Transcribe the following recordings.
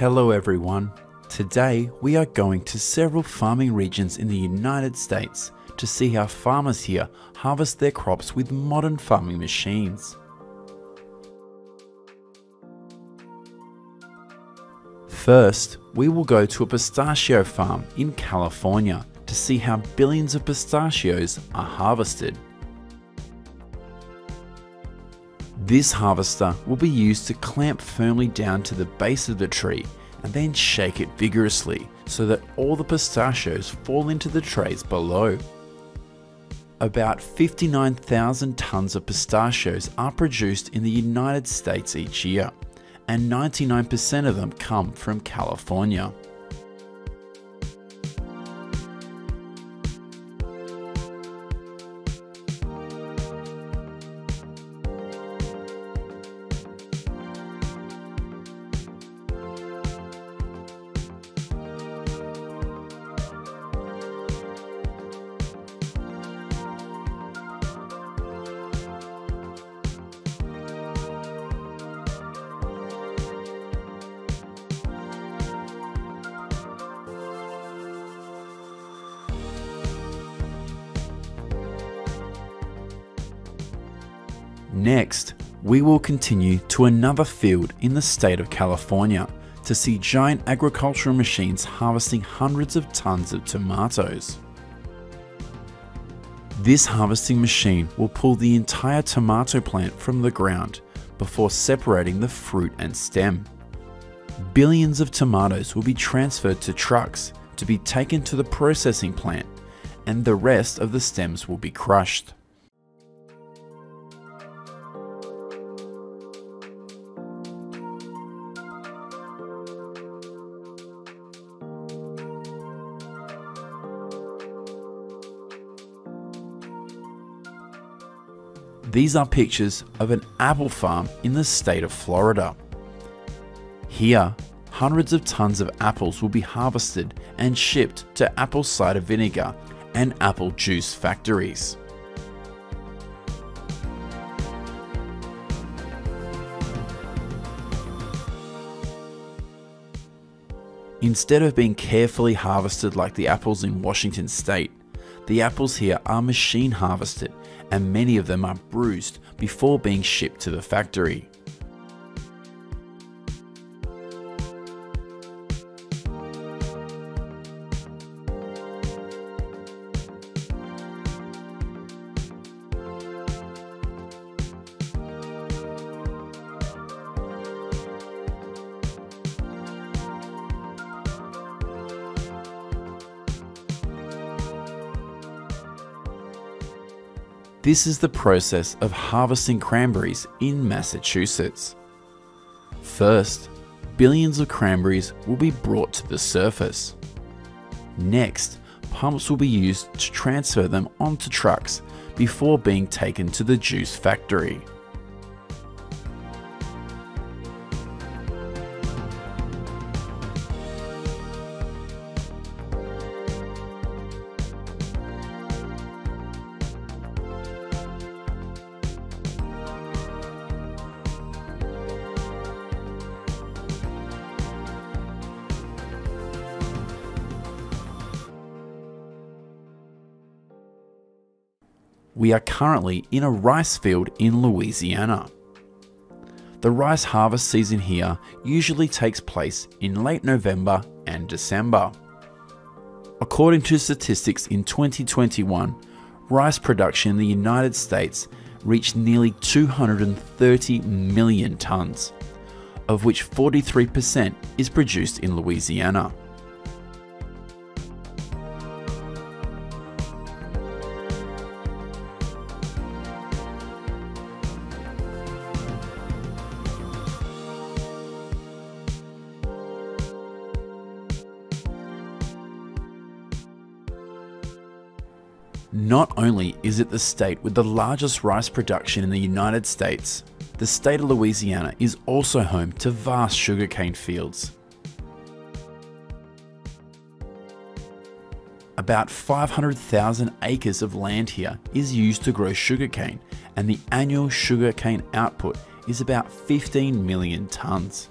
Hello everyone. Today we are going to several farming regions in the United States to see how farmers here harvest their crops with modern farming machines. First, we will go to a pistachio farm in California to see how billions of pistachios are harvested. This harvester will be used to clamp firmly down to the base of the tree and then shake it vigorously so that all the pistachios fall into the trays below. About 59,000 tons of pistachios are produced in the United States each year, and 99% of them come from California. Next, we will continue to another field in the state of California to see giant agricultural machines harvesting hundreds of tons of tomatoes. This harvesting machine will pull the entire tomato plant from the ground before separating the fruit and stem. Billions of tomatoes will be transferred to trucks to be taken to the processing plant, and the rest of the stems will be crushed. These are pictures of an apple farm in the state of Florida. Here, hundreds of tons of apples will be harvested and shipped to apple cider vinegar and apple juice factories. Instead of being carefully harvested like the apples in Washington state, the apples here are machine harvested, and many of them are bruised before being shipped to the factory. This is the process of harvesting cranberries in Massachusetts. First, billions of cranberries will be brought to the surface. Next, pumps will be used to transfer them onto trucks before being taken to the juice factory. We are currently in a rice field in Louisiana. The rice harvest season here usually takes place in late November and December. According to statistics in 2021, rice production in the United States reached nearly 230 million tons, of which 43% is produced in Louisiana. Not only is it the state with the largest rice production in the United States, the state of Louisiana is also home to vast sugarcane fields. About 500,000 acres of land here is used to grow sugarcane, and the annual sugarcane output is about 15 million tons.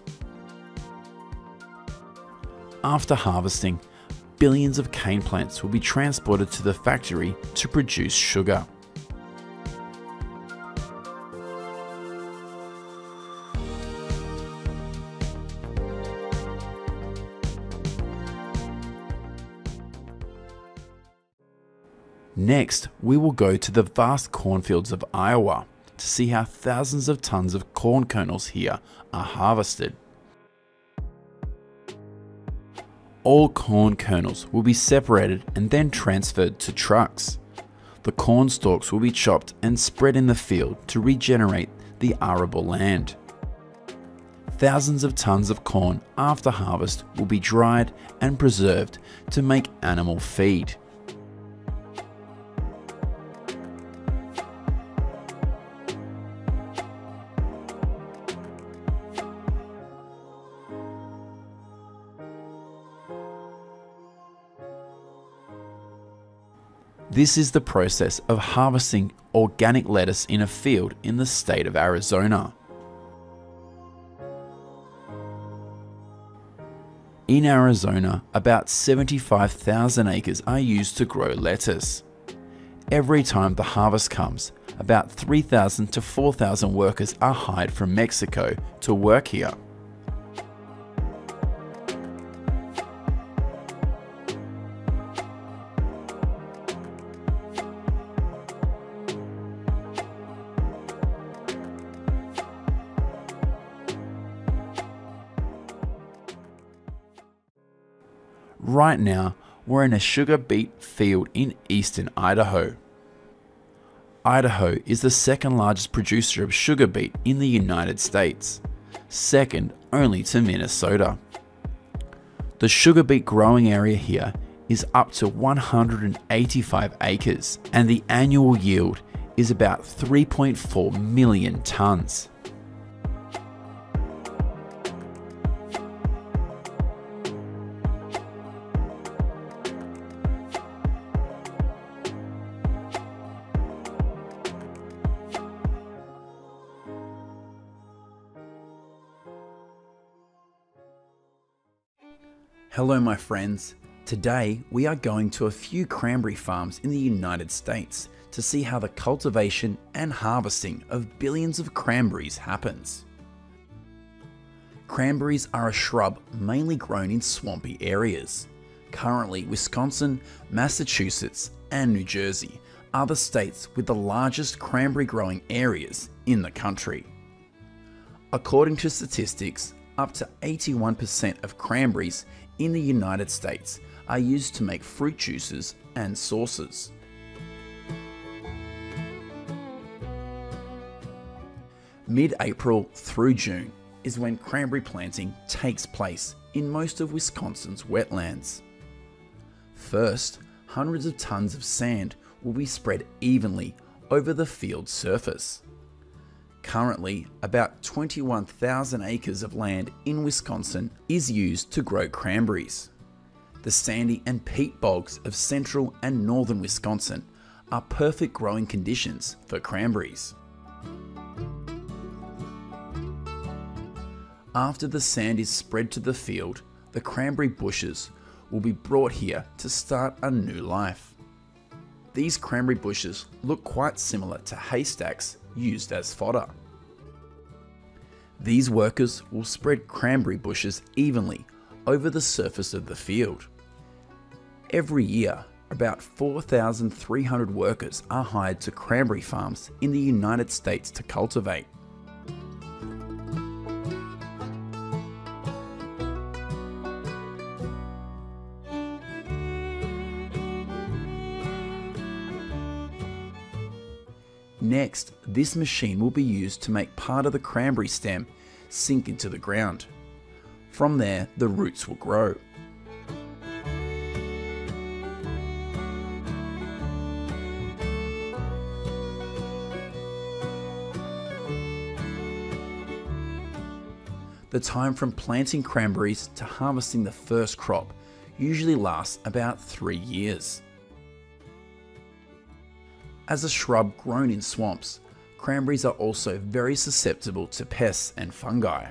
After harvesting, billions of cane plants will be transported to the factory to produce sugar. Next, we will go to the vast cornfields of Iowa to see how thousands of tons of corn kernels here are harvested. All corn kernels will be separated and then transferred to trucks. The corn stalks will be chopped and spread in the field to regenerate the arable land. Thousands of tons of corn after harvest will be dried and preserved to make animal feed. This is the process of harvesting organic lettuce in a field in the state of Arizona. In Arizona, about 75,000 acres are used to grow lettuce. Every time the harvest comes, about 3,000 to 4,000 workers are hired from Mexico to work here. Right now, we're in a sugar beet field in eastern Idaho. Idaho is the second largest producer of sugar beet in the United States, second only to Minnesota. The sugar beet growing area here is up to 185 acres, and the annual yield is about 3.4 million tons. Hello my friends, today we are going to a few cranberry farms in the United States to see how the cultivation and harvesting of billions of cranberries happens. Cranberries are a shrub mainly grown in swampy areas. Currently, Wisconsin, Massachusetts, and New Jersey are the states with the largest cranberry growing areas in the country. According to statistics, up to 81% of cranberries in the United States are used to make fruit juices and sauces. Mid-April through June is when cranberry planting takes place in most of Wisconsin's wetlands. First, hundreds of tons of sand will be spread evenly over the field surface. Currently, about 21,000 acres of land in Wisconsin is used to grow cranberries. The sandy and peat bogs of central and northern Wisconsin are perfect growing conditions for cranberries. After the sand is spread to the field, the cranberry bushes will be brought here to start a new life. These cranberry bushes look quite similar to haystacks used as fodder. These workers will spread cranberry bushes evenly over the surface of the field. Every year, about 4,300 workers are hired to cranberry farms in the United States to cultivate. Next, this machine will be used to make part of the cranberry stem sink into the ground. From there, the roots will grow. The time from planting cranberries to harvesting the first crop usually lasts about 3 years. As a shrub grown in swamps, cranberries are also very susceptible to pests and fungi.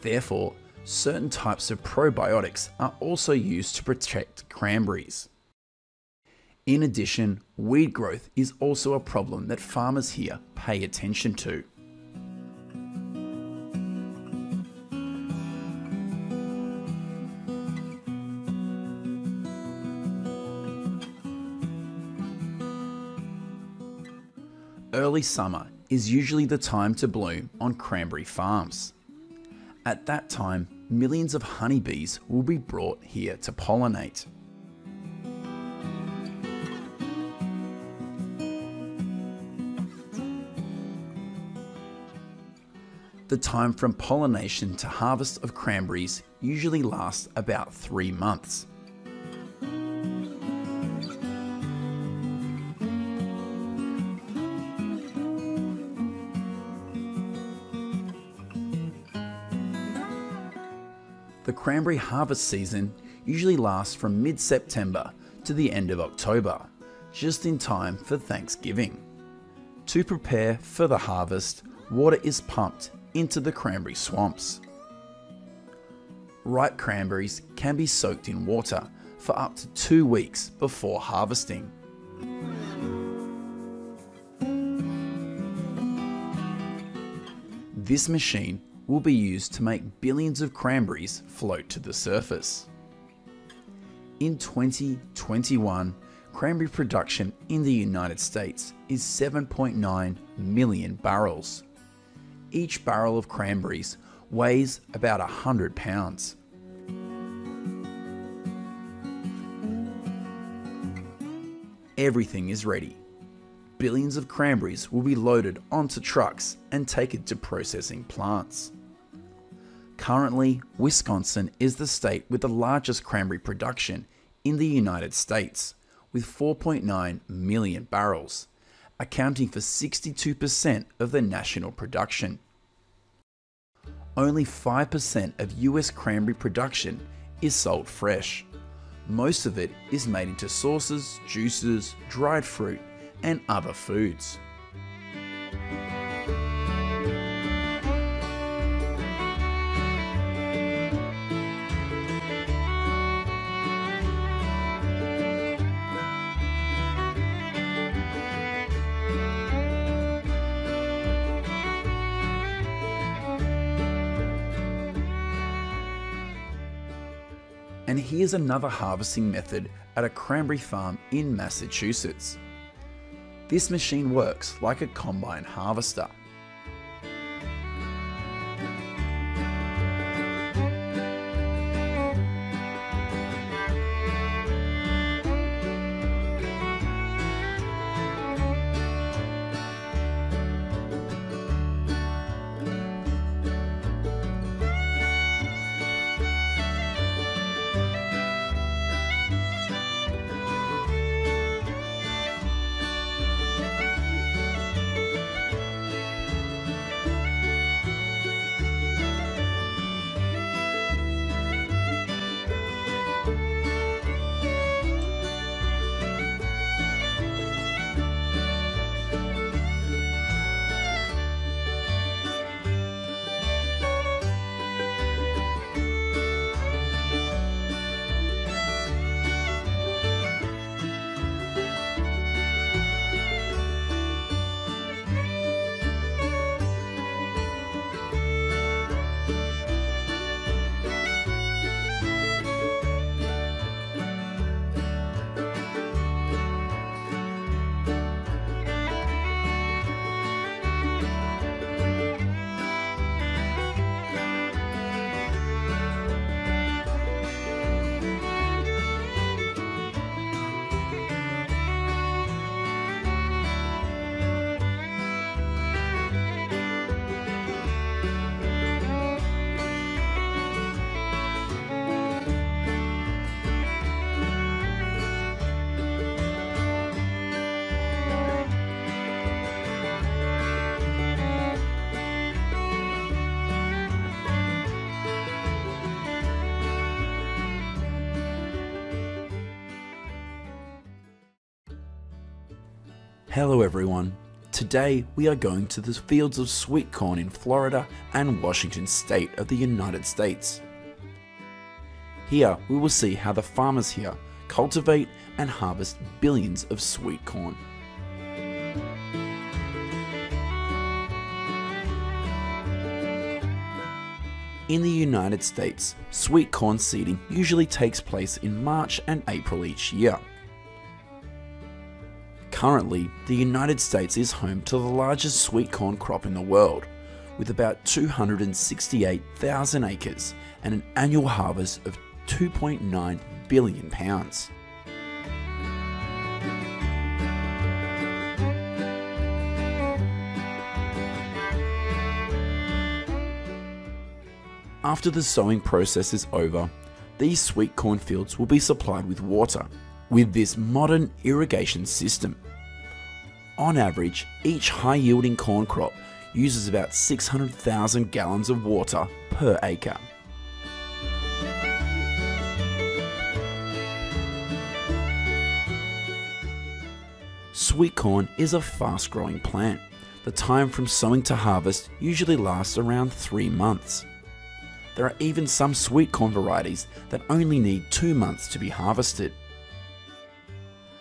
Therefore, certain types of probiotics are also used to protect cranberries. In addition, weed growth is also a problem that farmers here pay attention to. Early summer is usually the time to bloom on cranberry farms. At that time, millions of honeybees will be brought here to pollinate. The time from pollination to harvest of cranberries usually lasts about 3 months. The cranberry harvest season usually lasts from mid-September to the end of October, just in time for Thanksgiving. To prepare for the harvest, water is pumped into the cranberry swamps. Ripe cranberries can be soaked in water for up to 2 weeks before harvesting. This machine will be used to make billions of cranberries float to the surface. In 2021, cranberry production in the United States is 7.9 million barrels. Each barrel of cranberries weighs about 100 pounds. Everything is ready. Billions of cranberries will be loaded onto trucks and taken to processing plants. Currently, Wisconsin is the state with the largest cranberry production in the United States, with 4.9 million barrels, accounting for 62% of the national production. Only 5% of US cranberry production is sold fresh. Most of it is made into sauces, juices, dried fruit, and other foods. And here's another harvesting method at a cranberry farm in Massachusetts. This machine works like a combine harvester. Hello everyone, today we are going to the fields of sweet corn in Florida and Washington state of the United States Here we will see how the farmers here cultivate and harvest billions of sweet corn. In the United States, sweet corn seeding usually takes place in March and April each year. Currently, the United States is home to the largest sweet corn crop in the world, with about 268,000 acres and an annual harvest of 2.9 billion pounds. After the sowing process is over, these sweet corn fields will be supplied with water with this modern irrigation system. On average, each high-yielding corn crop uses about 600,000 gallons of water per acre. Sweet corn is a fast-growing plant. The time from sowing to harvest usually lasts around 3 months. There are even some sweet corn varieties that only need 2 months to be harvested.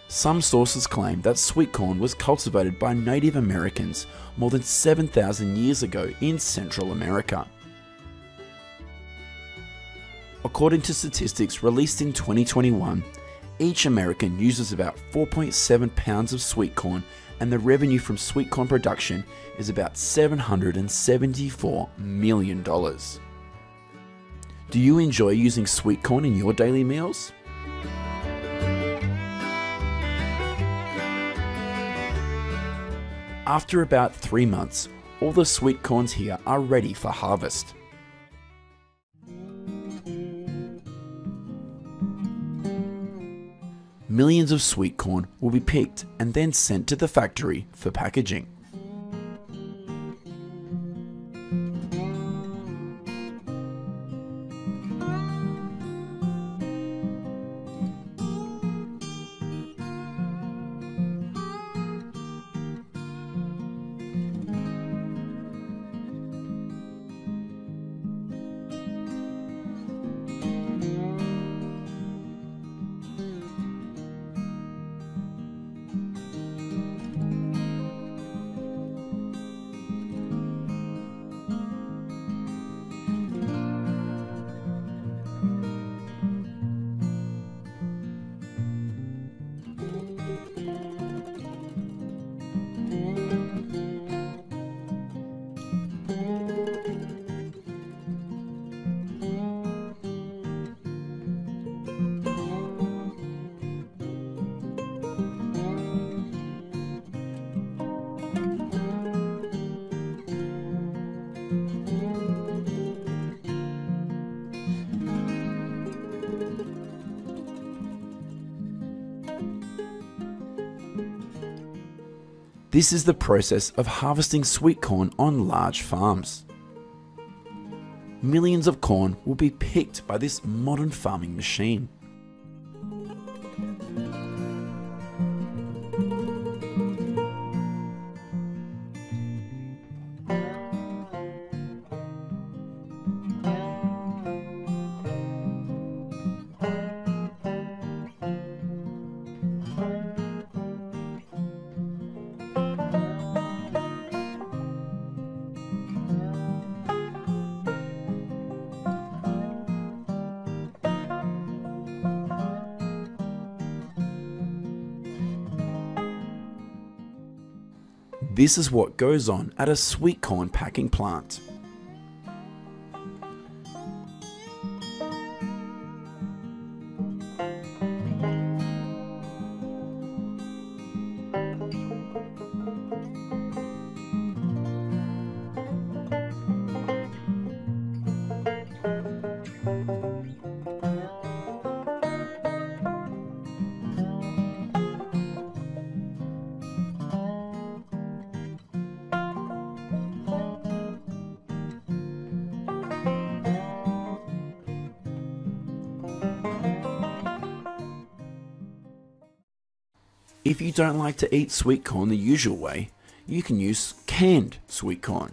Some sources claim that sweet corn was cultivated by Native Americans more than 7,000 years ago in Central America. According to statistics released in 2021, each American uses about 4.7 pounds of sweet corn, and the revenue from sweet corn production is about $774 million. Do you enjoy using sweet corn in your daily meals? After about 3 months, all the sweet corns here are ready for harvest. Millions of sweet corn will be picked and then sent to the factory for packaging. This is the process of harvesting sweet corn on large farms. Millions of corn will be picked by this modern farming machine. This is what goes on at a sweet corn packing plant. If you don't like to eat sweet corn the usual way, you can use canned sweet corn.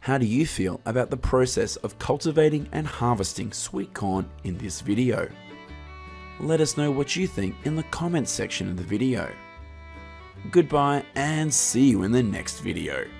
How do you feel about the process of cultivating and harvesting sweet corn in this video? Let us know what you think in the comments section of the video. Goodbye and see you in the next video.